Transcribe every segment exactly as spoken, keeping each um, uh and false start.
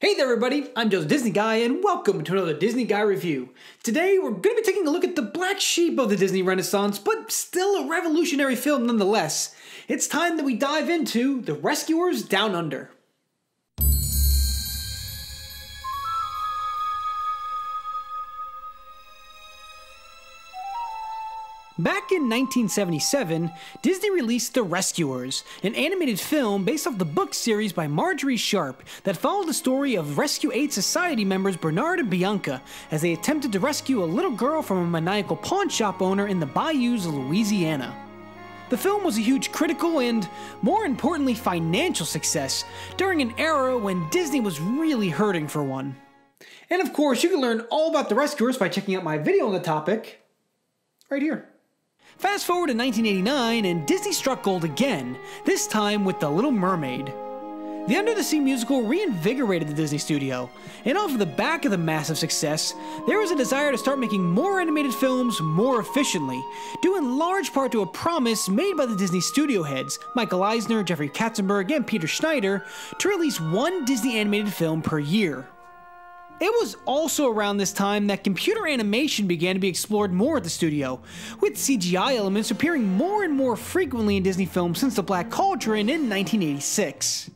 Hey there everybody, I'm Joe's Disney Guy and welcome to another Disney Guy review. Today we're going to be taking a look at the black sheep of the Disney Renaissance, but still a revolutionary film nonetheless. It's time that we dive into The Rescuers Down Under. Back in nineteen seventy-seven, Disney released The Rescuers, an animated film based off the book series by Marjorie Sharp that followed the story of Rescue Aid Society members Bernard and Bianca as they attempted to rescue a little girl from a maniacal pawn shop owner in the bayous of Louisiana. The film was a huge critical and, more importantly, financial success during an era when Disney was really hurting for one. And of course, you can learn all about The Rescuers by checking out my video on the topic right here. Fast forward to nineteen eighty-nine and Disney struck gold again, this time with The Little Mermaid. The Under the Sea musical reinvigorated the Disney studio, and off the back of the massive success, there was a desire to start making more animated films more efficiently, due in large part to a promise made by the Disney studio heads, Michael Eisner, Jeffrey Katzenberg, and Peter Schneider, to release one Disney animated film per year. It was also around this time that computer animation began to be explored more at the studio, with C G I elements appearing more and more frequently in Disney films since The Black Cauldron in nineteen eighty-six.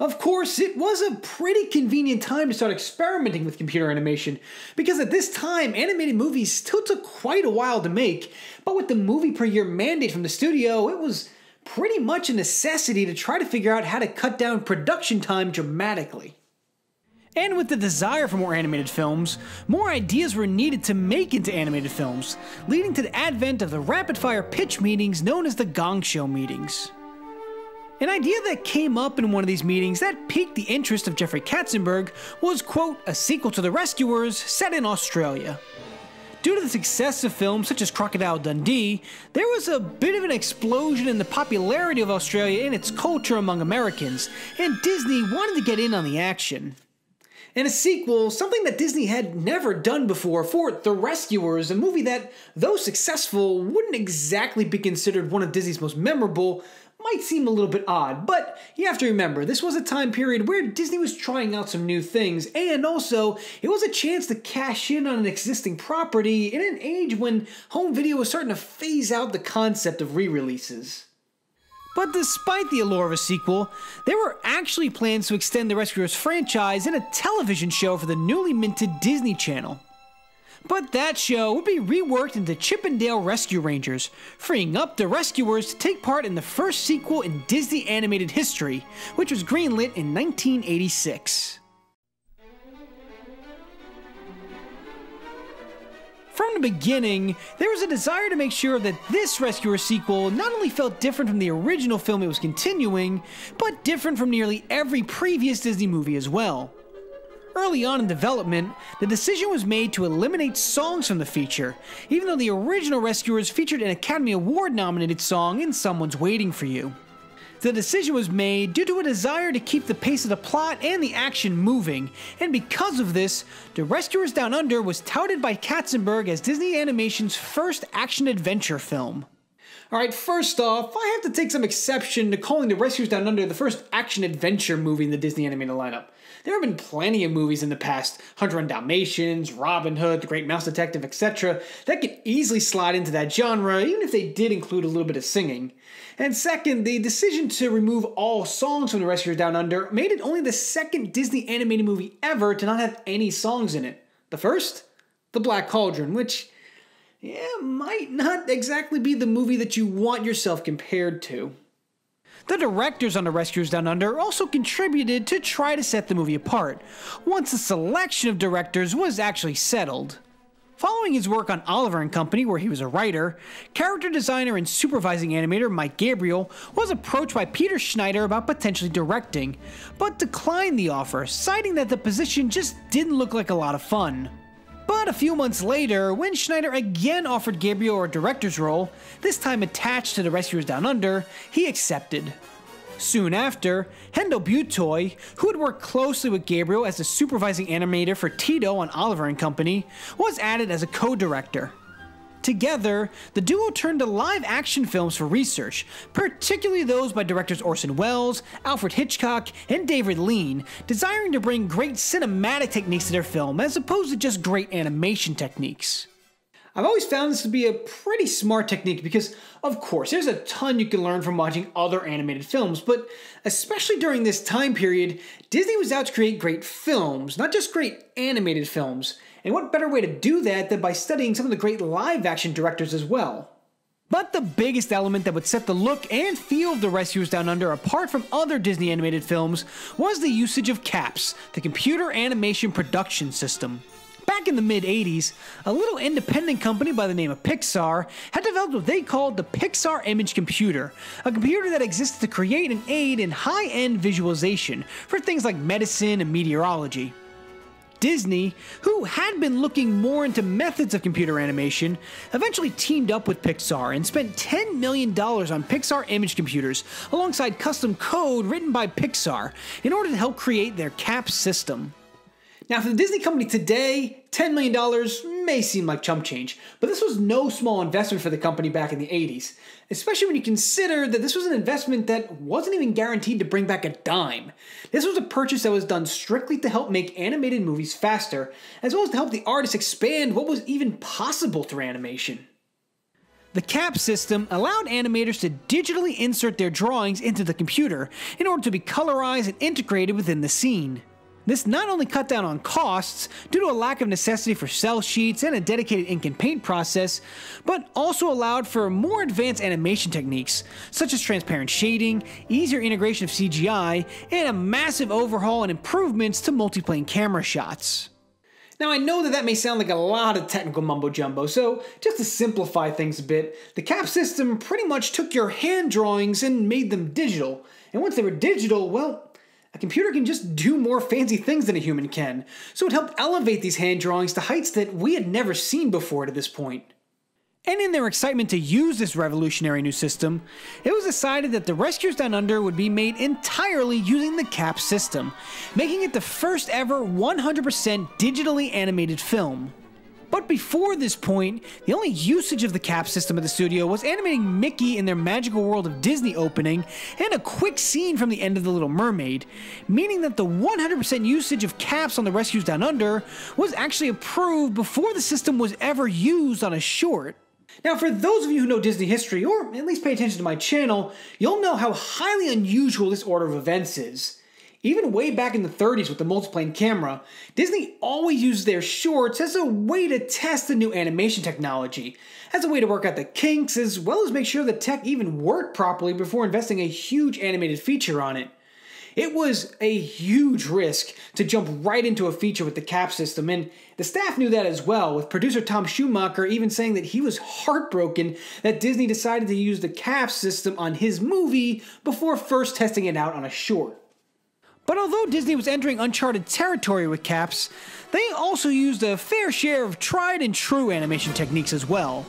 Of course, it was a pretty convenient time to start experimenting with computer animation, because at this time, animated movies still took quite a while to make, but with the movie per year mandate from the studio, it was pretty much a necessity to try to figure out how to cut down production time dramatically. And with the desire for more animated films, more ideas were needed to make into animated films, leading to the advent of the rapid-fire pitch meetings known as the Gong Show meetings. An idea that came up in one of these meetings that piqued the interest of Jeffrey Katzenberg was, quote, a sequel to The Rescuers set in Australia. Due to the success of films such as Crocodile Dundee, there was a bit of an explosion in the popularity of Australia and its culture among Americans, and Disney wanted to get in on the action. And a sequel, something that Disney had never done before for The Rescuers, a movie that, though successful, wouldn't exactly be considered one of Disney's most memorable, might seem a little bit odd. But you have to remember, this was a time period where Disney was trying out some new things, and also, it was a chance to cash in on an existing property in an age when home video was starting to phase out the concept of re-releases. But despite the allure of a sequel, there were actually plans to extend the Rescuers franchise in a television show for the newly minted Disney Channel. But that show would be reworked into Chip 'n Dale Rescue Rangers, freeing up the Rescuers to take part in the first sequel in Disney animated history, which was greenlit in nineteen eighty-six. From the beginning, there was a desire to make sure that this Rescuer sequel not only felt different from the original film it was continuing, but different from nearly every previous Disney movie as well. Early on in development, the decision was made to eliminate songs from the feature, even though the original Rescuers featured an Academy Award-nominated song in Someone's Waiting for You. The decision was made due to a desire to keep the pace of the plot and the action moving, and because of this, The Rescuers Down Under was touted by Katzenberg as Disney Animation's first action-adventure film. Alright, first off, I have to take some exception to calling The Rescuers Down Under the first action-adventure movie in the Disney animated lineup. There have been plenty of movies in the past, Hundred and One Dalmatians, Robin Hood, The Great Mouse Detective, et cetera, that could easily slide into that genre, even if they did include a little bit of singing. And second, the decision to remove all songs from The Rescuers Down Under made it only the second Disney animated movie ever to not have any songs in it. The first? The Black Cauldron, which, yeah, might not exactly be the movie that you want yourself compared to. The directors on The Rescuers Down Under also contributed to try to set the movie apart, once the selection of directors was actually settled. Following his work on Oliver and Company, where he was a writer, character designer and supervising animator Mike Gabriel was approached by Peter Schneider about potentially directing, but declined the offer, citing that the position just didn't look like a lot of fun. But a few months later, when Schneider again offered Gabriel a director's role, this time attached to The Rescuers Down Under, he accepted. Soon after, Hendel Butoy, who had worked closely with Gabriel as the supervising animator for Tito on Oliver and Company, was added as a co-director. Together, the duo turned to live-action films for research, particularly those by directors Orson Welles, Alfred Hitchcock, and David Lean, desiring to bring great cinematic techniques to their film as opposed to just great animation techniques. I've always found this to be a pretty smart technique because, of course, there's a ton you can learn from watching other animated films, but especially during this time period, Disney was out to create great films, not just great animated films. And what better way to do that than by studying some of the great live-action directors as well. But the biggest element that would set the look and feel of The Rescuers Down Under apart from other Disney animated films was the usage of CAPS, the Computer Animation Production System. Back in the mid eighties, a little independent company by the name of Pixar had developed what they called the Pixar Image Computer, a computer that existed to create and aid in high-end visualization for things like medicine and meteorology. Disney, who had been looking more into methods of computer animation, eventually teamed up with Pixar and spent ten million dollars on Pixar Image Computers alongside custom code written by Pixar in order to help create their CAPS system. Now, for the Disney company today, ten million dollars may seem like chump change, but this was no small investment for the company back in the eighties, especially when you consider that this was an investment that wasn't even guaranteed to bring back a dime. This was a purchase that was done strictly to help make animated movies faster, as well as to help the artists expand what was even possible through animation. The CAPS system allowed animators to digitally insert their drawings into the computer in order to be colorized and integrated within the scene. This not only cut down on costs, due to a lack of necessity for cell sheets and a dedicated ink and paint process, but also allowed for more advanced animation techniques, such as transparent shading, easier integration of C G I, and a massive overhaul and improvements to multiplane camera shots. Now, I know that that may sound like a lot of technical mumbo-jumbo, so just to simplify things a bit, the CAPS system pretty much took your hand drawings and made them digital, and once they were digital, well, a computer can just do more fancy things than a human can, so it helped elevate these hand drawings to heights that we had never seen before to this point. And in their excitement to use this revolutionary new system, it was decided that The Rescuers Down Under would be made entirely using the CAPS system, making it the first ever one hundred percent digitally animated film. But before this point, the only usage of the CAPS system at the studio was animating Mickey in their Magical World of Disney opening and a quick scene from the end of The Little Mermaid, meaning that the one hundred percent usage of CAPS on The Rescuers Down Under was actually approved before the system was ever used on a short. Now, for those of you who know Disney history, or at least pay attention to my channel, you'll know how highly unusual this order of events is. Even way back in the thirties with the multiplane camera, Disney always used their shorts as a way to test the new animation technology, as a way to work out the kinks, as well as make sure the tech even worked properly before investing a huge animated feature on it. It was a huge risk to jump right into a feature with the CAPS system, and the staff knew that as well, with producer Tom Schumacher even saying that he was heartbroken that Disney decided to use the CAPS system on his movie before first testing it out on a short. But although Disney was entering uncharted territory with CAPS, they also used a fair share of tried and true animation techniques as well.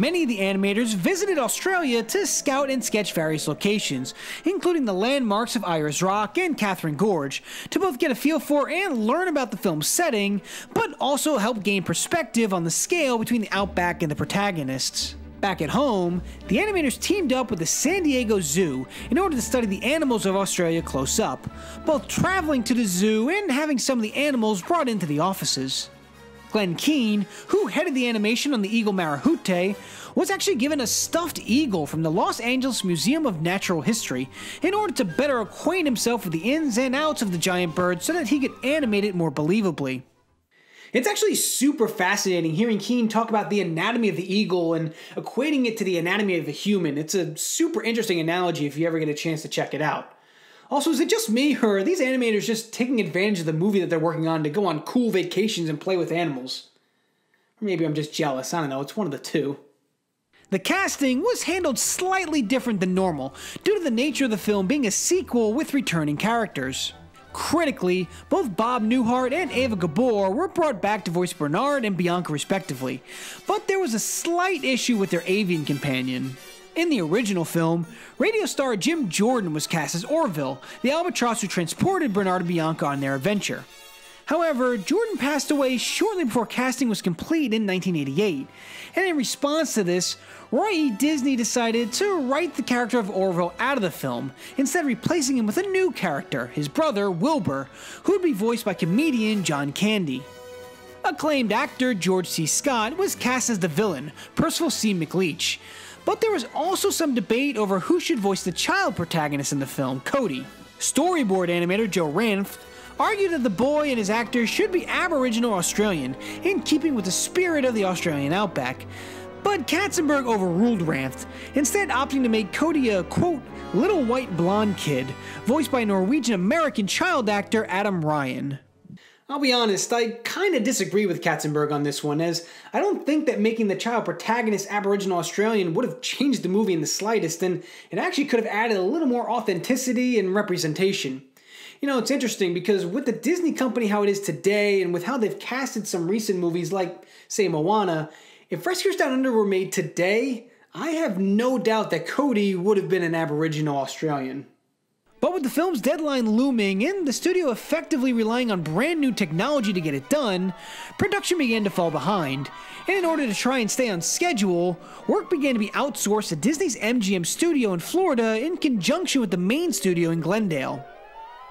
Many of the animators visited Australia to scout and sketch various locations, including the landmarks of Ayers Rock and Katherine Gorge, to both get a feel for and learn about the film's setting, but also help gain perspective on the scale between the outback and the protagonists. Back at home, the animators teamed up with the San Diego Zoo in order to study the animals of Australia close up, both traveling to the zoo and having some of the animals brought into the offices. Glenn Keane, who headed the animation on the eagle Marahute, was actually given a stuffed eagle from the Los Angeles Museum of Natural History in order to better acquaint himself with the ins and outs of the giant bird so that he could animate it more believably. It's actually super fascinating hearing Keane talk about the anatomy of the eagle and equating it to the anatomy of a human. It's a super interesting analogy if you ever get a chance to check it out. Also, is it just me, or are these animators just taking advantage of the movie that they're working on to go on cool vacations and play with animals? Or maybe I'm just jealous, I don't know, it's one of the two. The casting was handled slightly different than normal, due to the nature of the film being a sequel with returning characters. Critically, both Bob Newhart and Eva Gabor were brought back to voice Bernard and Bianca respectively, but there was a slight issue with their avian companion. In the original film, radio star Jim Jordan was cast as Orville, the albatross who transported Bernard and Bianca on their adventure. However, Jordan passed away shortly before casting was complete in nineteen eighty-eight, and in response to this, Roy E. Disney decided to write the character of Orville out of the film, instead replacing him with a new character, his brother Wilbur, who would be voiced by comedian John Candy. Acclaimed actor George C. Scott was cast as the villain, Percival C. McLeach, but there was also some debate over who should voice the child protagonist in the film, Cody. Storyboard animator Joe Ranft argued that the boy and his actor should be Aboriginal Australian, in keeping with the spirit of the Australian outback, but Katzenberg overruled Ranft, instead opting to make Cody a, quote, little white blonde kid, voiced by Norwegian-American child actor Adam Ryan. I'll be honest, I kinda disagree with Katzenberg on this one, as I don't think that making the child protagonist Aboriginal Australian would have changed the movie in the slightest, and it actually could have added a little more authenticity and representation. You know, it's interesting because with the Disney company how it is today, and with how they've casted some recent movies like, say, Moana, if Rescuers Down Under were made today, I have no doubt that Cody would have been an Aboriginal Australian. But with the film's deadline looming and the studio effectively relying on brand new technology to get it done, production began to fall behind, and in order to try and stay on schedule, work began to be outsourced to Disney's M G M studio in Florida in conjunction with the main studio in Glendale.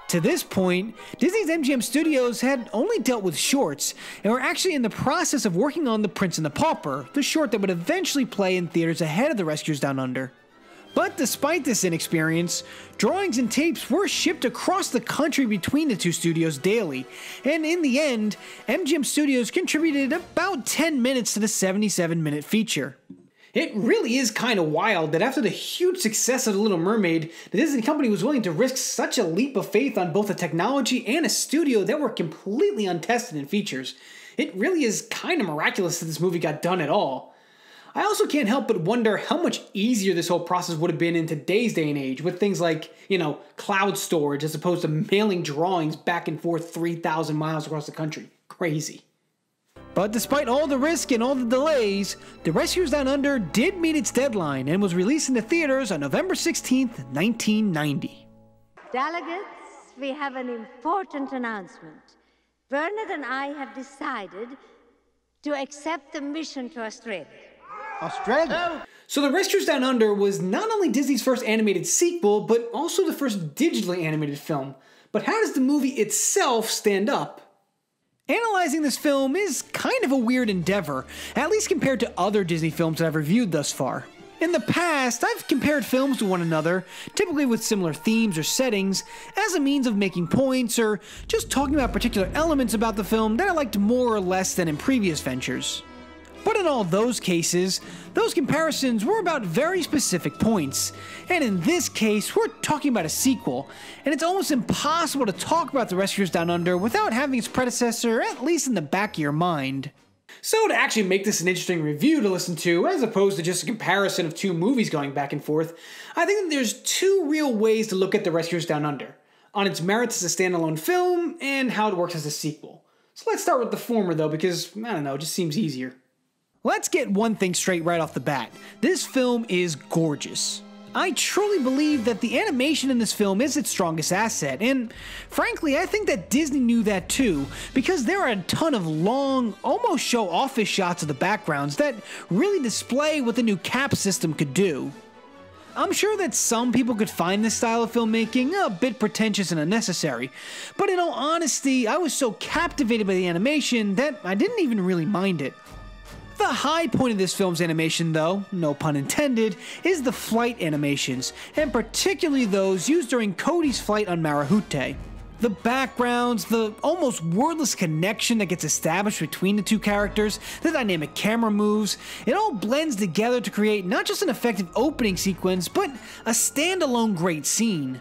To this point, Disney's M G M Studios had only dealt with shorts, and were actually in the process of working on The Prince and the Pauper, the short that would eventually play in theaters ahead of The Rescuers Down Under. But despite this inexperience, drawings and tapes were shipped across the country between the two studios daily, and in the end, M G M Studios contributed about ten minutes to the seventy-seven minute feature. It really is kind of wild that after the huge success of The Little Mermaid, the Disney company was willing to risk such a leap of faith on both a technology and a studio that were completely untested in features. It really is kind of miraculous that this movie got done at all. I also can't help but wonder how much easier this whole process would have been in today's day and age, with things like, you know, cloud storage as opposed to mailing drawings back and forth three thousand miles across the country. Crazy. But despite all the risk and all the delays, The Rescuers Down Under did meet its deadline and was released in the theaters on November sixteenth, nineteen ninety. Delegates, we have an important announcement. Bernard and I have decided to accept the mission to Australia. Australia? So The Rescuers Down Under was not only Disney's first animated sequel, but also the first digitally animated film. But how does the movie itself stand up? Analyzing this film is kind of a weird endeavor, at least compared to other Disney films that I've reviewed thus far. In the past, I've compared films to one another, typically with similar themes or settings, as a means of making points or just talking about particular elements about the film that I liked more or less than in previous ventures. But in all those cases, those comparisons were about very specific points, and in this case, we're talking about a sequel, and it's almost impossible to talk about The Rescuers Down Under without having its predecessor at least in the back of your mind. So to actually make this an interesting review to listen to, as opposed to just a comparison of two movies going back and forth, I think that there's two real ways to look at The Rescuers Down Under, on its merits as a standalone film, and how it works as a sequel. So let's start with the former though, because, I don't know, it just seems easier. Let's get one thing straight right off the bat. This film is gorgeous. I truly believe that the animation in this film is its strongest asset, and frankly, I think that Disney knew that too, because there are a ton of long, almost show-offish shots of the backgrounds that really display what the new cap system could do. I'm sure that some people could find this style of filmmaking a bit pretentious and unnecessary, but in all honesty, I was so captivated by the animation that I didn't even really mind it. The high point of this film's animation though, no pun intended, is the flight animations, and particularly those used during Cody's flight on Marahute. The backgrounds, the almost wordless connection that gets established between the two characters, the dynamic camera moves, it all blends together to create not just an effective opening sequence, but a standalone great scene.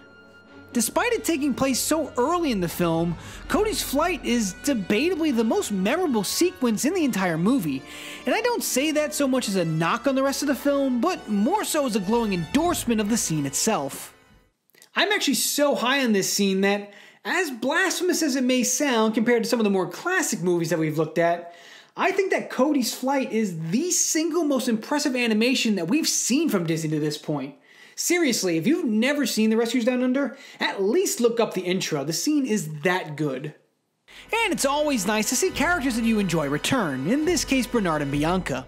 Despite it taking place so early in the film, Cody's flight is debatably the most memorable sequence in the entire movie, and I don't say that so much as a knock on the rest of the film, but more so as a glowing endorsement of the scene itself. I'm actually so high on this scene that, as blasphemous as it may sound compared to some of the more classic movies that we've looked at, I think that Cody's flight is the single most impressive animation that we've seen from Disney to this point. Seriously, if you've never seen The Rescuers Down Under, at least look up the intro. The scene is that good. And it's always nice to see characters that you enjoy return, in this case Bernard and Bianca.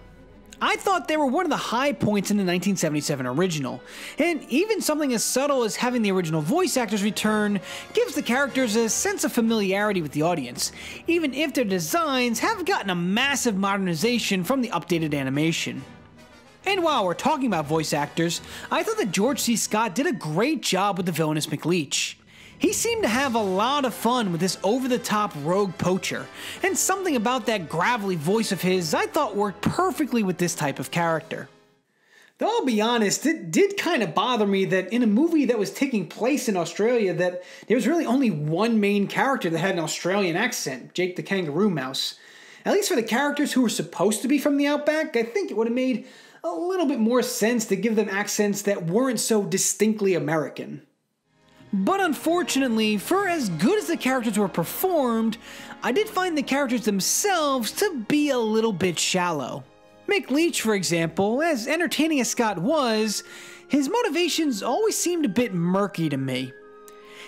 I thought they were one of the high points in the nineteen seventy-seven original, and even something as subtle as having the original voice actors return gives the characters a sense of familiarity with the audience, even if their designs have gotten a massive modernization from the updated animation. And while we're talking about voice actors, I thought that George C. Scott did a great job with the villainous McLeach. He seemed to have a lot of fun with this over-the-top rogue poacher, and something about that gravelly voice of his I thought worked perfectly with this type of character. Though I'll be honest, it did kind of bother me that in a movie that was taking place in Australia that there was really only one main character that had an Australian accent, Jake the Kangaroo Mouse. At least for the characters who were supposed to be from the Outback, I think it would have made a little bit more sense to give them accents that weren't so distinctly American. But unfortunately, for as good as the characters were performed, I did find the characters themselves to be a little bit shallow. McLeach, for example, as entertaining as Scott was, his motivations always seemed a bit murky to me.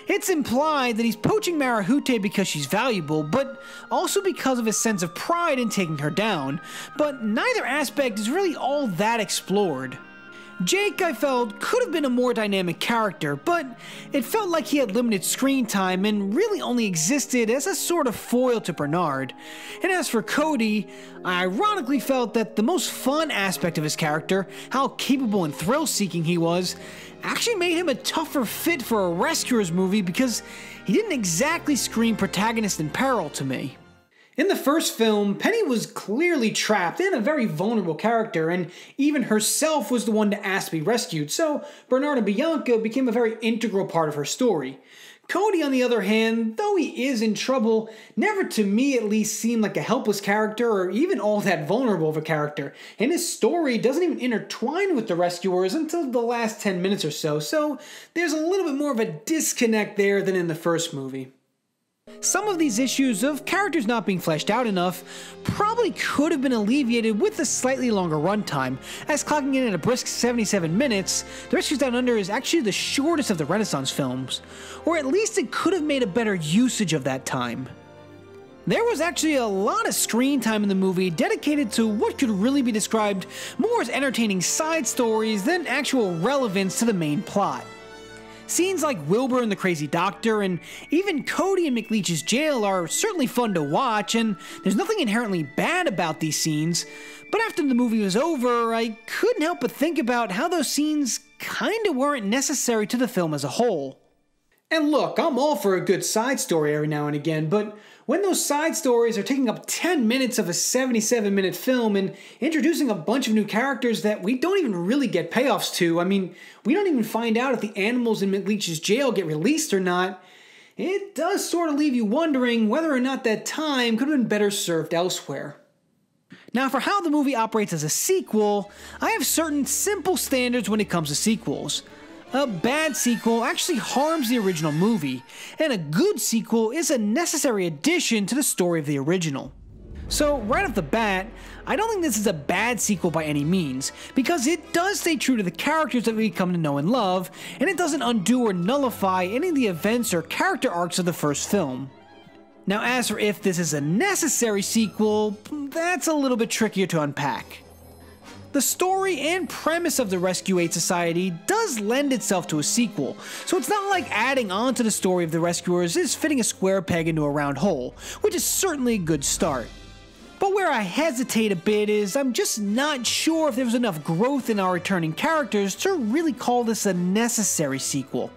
It's implied that he's poaching Marahute because she's valuable, but also because of his sense of pride in taking her down, but neither aspect is really all that explored. Jake, I felt, could have been a more dynamic character, but it felt like he had limited screen time and really only existed as a sort of foil to Bernard. And as for Cody, I ironically felt that the most fun aspect of his character, how capable and thrill-seeking he was, actually made him a tougher fit for a Rescuers movie because he didn't exactly scream protagonist in peril to me. In the first film, Penny was clearly trapped and a very vulnerable character, and even herself was the one to ask to be rescued, so Bernard and Bianca became a very integral part of her story. Cody, on the other hand, though he is in trouble, never to me at least seemed like a helpless character or even all that vulnerable of a character, and his story doesn't even intertwine with the Rescuers until the last ten minutes or so, so there's a little bit more of a disconnect there than in the first movie. Some of these issues of characters not being fleshed out enough probably could have been alleviated with a slightly longer runtime, as clocking in at a brisk seventy-seven minutes, The Rescuers Down Under is actually the shortest of the Renaissance films, or at least it could have made a better usage of that time. There was actually a lot of screen time in the movie dedicated to what could really be described more as entertaining side stories than actual relevance to the main plot. Scenes like Wilbur and the Crazy Doctor, and even Cody and McLeach's jail are certainly fun to watch, and there's nothing inherently bad about these scenes, but after the movie was over, I couldn't help but think about how those scenes kinda weren't necessary to the film as a whole. And look, I'm all for a good side story every now and again, but when those side stories are taking up ten minutes of a seventy-seven minute film and introducing a bunch of new characters that we don't even really get payoffs to, I mean, we don't even find out if the animals in McLeach's jail get released or not, it does sort of leave you wondering whether or not that time could have been better served elsewhere. Now, for how the movie operates as a sequel, I have certain simple standards when it comes to sequels. A bad sequel actually harms the original movie, and a good sequel is a necessary addition to the story of the original. So right off the bat, I don't think this is a bad sequel by any means, because it does stay true to the characters that we come to know and love, and it doesn't undo or nullify any of the events or character arcs of the first film. Now, as for if this is a necessary sequel, that's a little bit trickier to unpack. The story and premise of the Rescue Aid Society does lend itself to a sequel, so it's not like adding on to the story of the Rescuers is fitting a square peg into a round hole, which is certainly a good start. But where I hesitate a bit is I'm just not sure if there was enough growth in our returning characters to really call this a necessary sequel.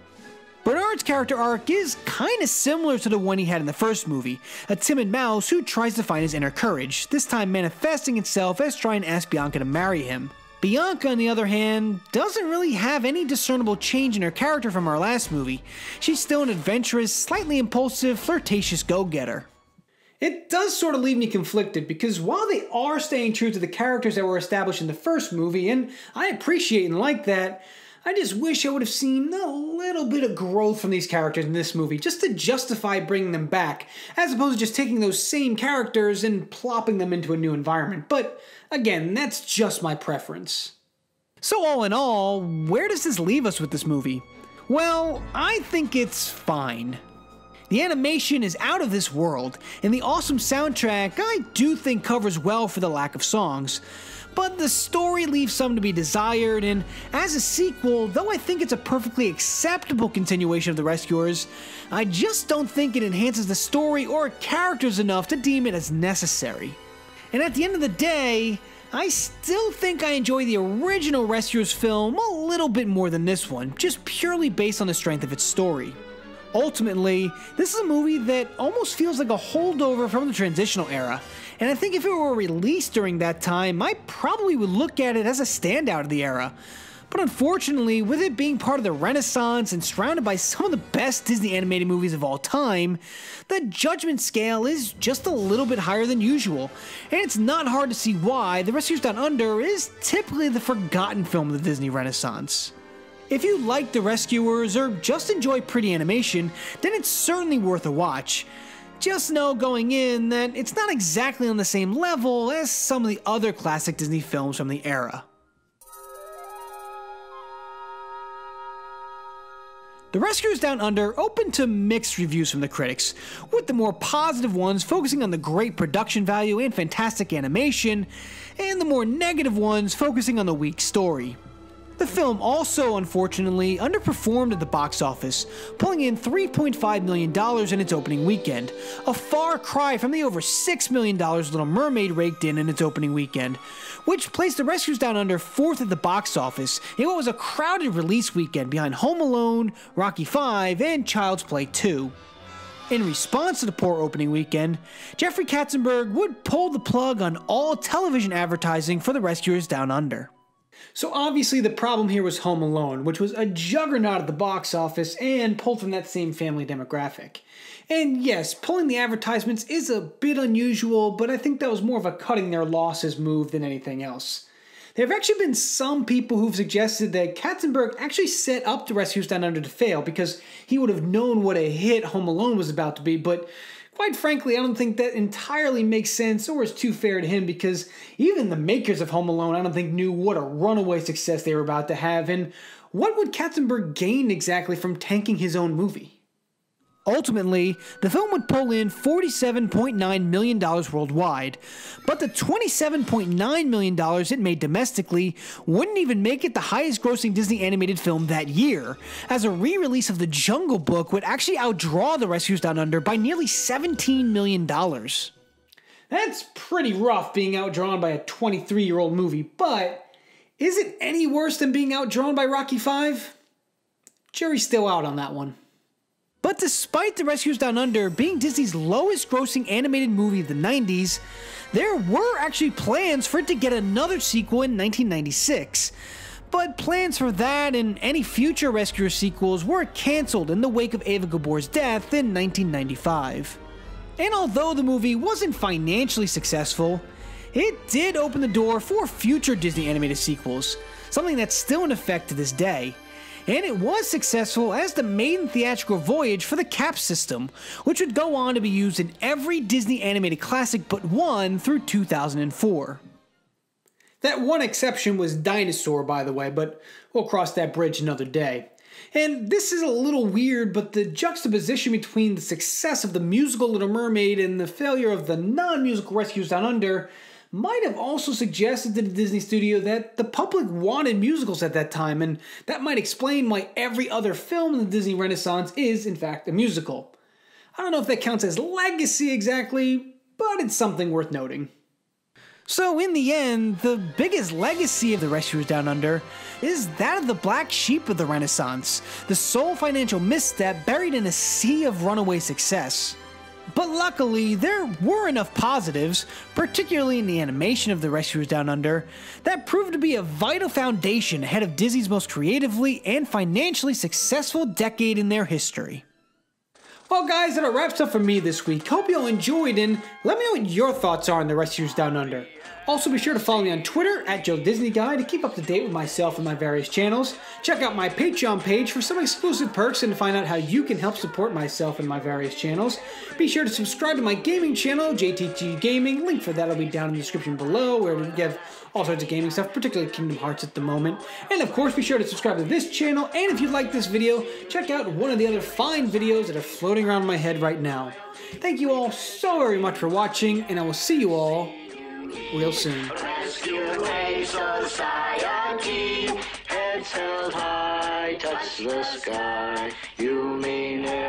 Bernard's character arc is kind of similar to the one he had in the first movie, a timid mouse who tries to find his inner courage, this time manifesting itself as trying to ask Bianca to marry him. Bianca, on the other hand, doesn't really have any discernible change in her character from our last movie. She's still an adventurous, slightly impulsive, flirtatious go-getter. It does sort of leave me conflicted, because while they are staying true to the characters that were established in the first movie, and I appreciate and like that, I just wish I would have seen a little bit of growth from these characters in this movie, just to justify bringing them back, as opposed to just taking those same characters and plopping them into a new environment. But again, that's just my preference. So all in all, where does this leave us with this movie? Well, I think it's fine. The animation is out of this world, and the awesome soundtrack I do think covers well for the lack of songs. But the story leaves some to be desired, and as a sequel, though I think it's a perfectly acceptable continuation of The Rescuers, I just don't think it enhances the story or characters enough to deem it as necessary. And at the end of the day, I still think I enjoy the original Rescuers film a little bit more than this one, just purely based on the strength of its story. Ultimately, this is a movie that almost feels like a holdover from the transitional era, and I think if it were released during that time, I probably would look at it as a standout of the era. But unfortunately, with it being part of the Renaissance and surrounded by some of the best Disney animated movies of all time, the judgment scale is just a little bit higher than usual, and it's not hard to see why The Rescuers Down Under is typically the forgotten film of the Disney Renaissance. If you like The Rescuers or just enjoy pretty animation, then it's certainly worth a watch. Just know going in that it's not exactly on the same level as some of the other classic Disney films from the era. The Rescuers Down Under opened to mixed reviews from the critics, with the more positive ones focusing on the great production value and fantastic animation, and the more negative ones focusing on the weak story. The film also, unfortunately, underperformed at the box office, pulling in three point five million dollars in its opening weekend, a far cry from the over six million dollars Little Mermaid raked in in its opening weekend, which placed The Rescuers Down Under fourth at the box office in what was a crowded release weekend behind Home Alone, Rocky five, and Child's Play two. In response to the poor opening weekend, Jeffrey Katzenberg would pull the plug on all television advertising for The Rescuers Down Under. So obviously the problem here was Home Alone, which was a juggernaut at the box office and pulled from that same family demographic. And yes, pulling the advertisements is a bit unusual, but I think that was more of a cutting their losses move than anything else. There have actually been some people who've suggested that Katzenberg actually set up The Rescuers Down Under to fail because he would have known what a hit Home Alone was about to be, but quite frankly, I don't think that entirely makes sense or is too fair to him because even the makers of Home Alone I don't think knew what a runaway success they were about to have, and what would Katzenberg gain exactly from tanking his own movie? Ultimately, the film would pull in forty-seven point nine million dollars worldwide, but the twenty-seven point nine million dollars it made domestically wouldn't even make it the highest grossing Disney animated film that year, as a re-release of The Jungle Book would actually outdraw The Rescuers Down Under by nearly seventeen million dollars. That's pretty rough being outdrawn by a twenty-three-year-old movie, but is it any worse than being outdrawn by Rocky five? Jury's still out on that one. But despite The Rescuers Down Under being Disney's lowest grossing animated movie of the nineties, there were actually plans for it to get another sequel in nineteen ninety-six. But plans for that and any future Rescuers sequels were cancelled in the wake of Eva Gabor's death in nineteen ninety-five. And although the movie wasn't financially successful, it did open the door for future Disney animated sequels, something that's still in effect to this day. And it was successful as the maiden theatrical voyage for the cap system, which would go on to be used in every Disney animated classic but one through two thousand four. That one exception was Dinosaur, by the way, but we'll cross that bridge another day. And this is a little weird, but the juxtaposition between the success of the musical Little Mermaid and the failure of the non-musical Rescuers Down Under might have also suggested to the Disney studio that the public wanted musicals at that time, and that might explain why every other film in the Disney Renaissance is, in fact, a musical. I don't know if that counts as legacy exactly, but it's something worth noting. So in the end, the biggest legacy of The Rescuers Down Under is that of the black sheep of the Renaissance, the sole financial misstep buried in a sea of runaway success. But luckily, there were enough positives, particularly in the animation of The Rescuers Down Under, that proved to be a vital foundation ahead of Disney's most creatively and financially successful decade in their history. Well guys, that wraps up for me this week. Hope you all enjoyed, and let me know what your thoughts are on The Rescuers Down Under. Also, be sure to follow me on Twitter at Joe's Disney Guy to keep up to date with myself and my various channels. Check out my Patreon page for some exclusive perks and to find out how you can help support myself and my various channels. Be sure to subscribe to my gaming channel, J T G Gaming. Link for that will be down in the description below, where we have all sorts of gaming stuff, particularly Kingdom Hearts at the moment. And of course, be sure to subscribe to this channel. And if you like this video, check out one of the other fine videos that are floating around my head right now. Thank you all so very much for watching, and I will see you all real soon. Rescue Aid Society, heads held high, touch the sky, you mean it.